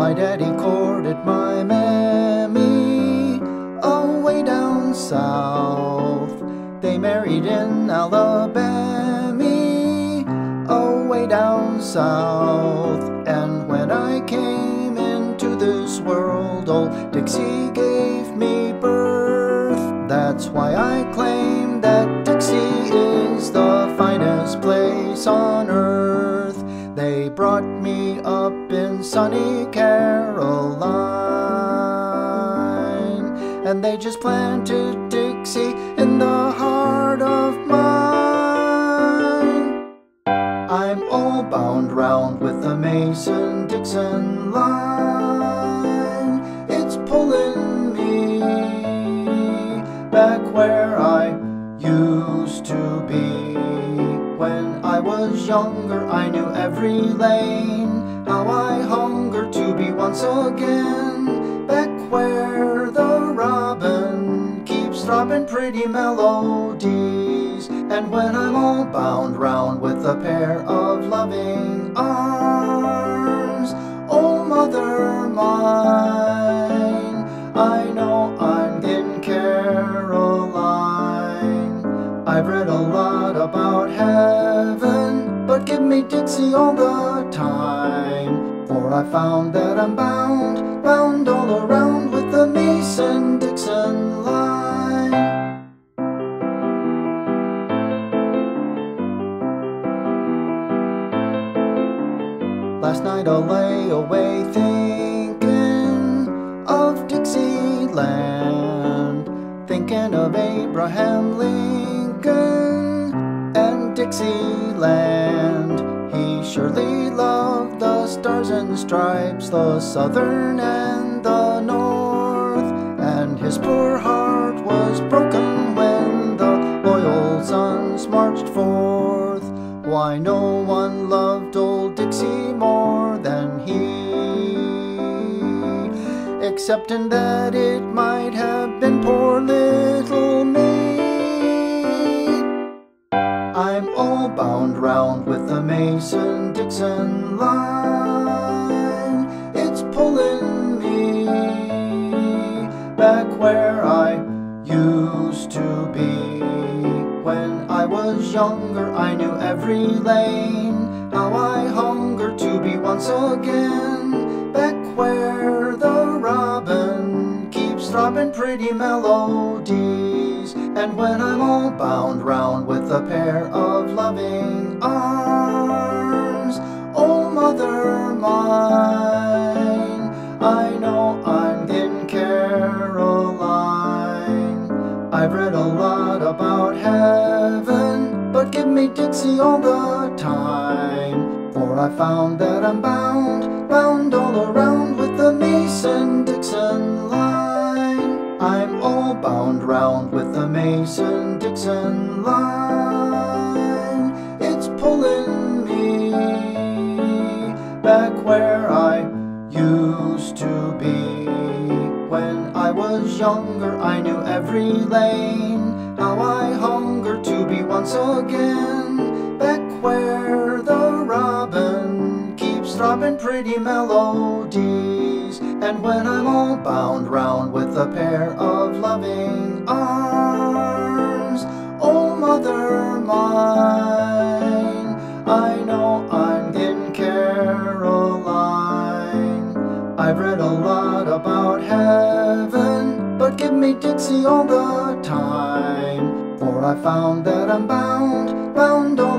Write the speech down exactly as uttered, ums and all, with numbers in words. My daddy courted my mammy away down south. They married in Alabammy away down south. And when I came into this world, old Dixie gave me birth. That's why I claim that Dixie is the finest place on earth. They brought me up in sunny Caroline, and they just planted Dixie in the heart of mine. I'm all bound round with the Mason Dixon line. It's pulling me back where I used to be. When I was younger, I knew every lane. How I hunger to be once again back where the robin keeps throbbing pretty melodies. And when I'm all bound round with a pair of loving arms, oh mother mine, I know I'm in Caroline. I've read a lot about heaven, but give me Dixie all the time. For I found that I'm bound, bound all around with the Mason-Dixon line. Last night I lay away thinking of Dixieland, thinking of Abraham Lincoln and Dixieland. He surely loved the stars and stripes, the southern and the north, and his poor heart was broken when the loyal sons marched forth. Why no one loved old Dixie more than he, except in that it might have been poor little me. I'm all bound round with the Mason-Dixon line. It's pulling me back where I used to be. When I was younger, I knew every lane. How I hunger to be once again back where the robin keeps throbbing pretty melodies. And when I'm all bound round with a pair of loving arms, oh mother mine, I know I'm in Caroline. I've read a lot about heaven, but give me Dixie all the time. For I found that I'm bound, bound all around with the Mason-Dixon line. I'm all bound round with the Mason-Dixon line. It's pulling me back where I used to be. When I was younger, I knew every lane. How I hunger to be once again back where the robin keeps throbbing pretty melodies. And when I'm all bound round with a pair of loving arms, oh mother mine, I know I'm in Caroline. I've read a lot about heaven, but give me Dixie all the time. For I found that I'm bound, bound all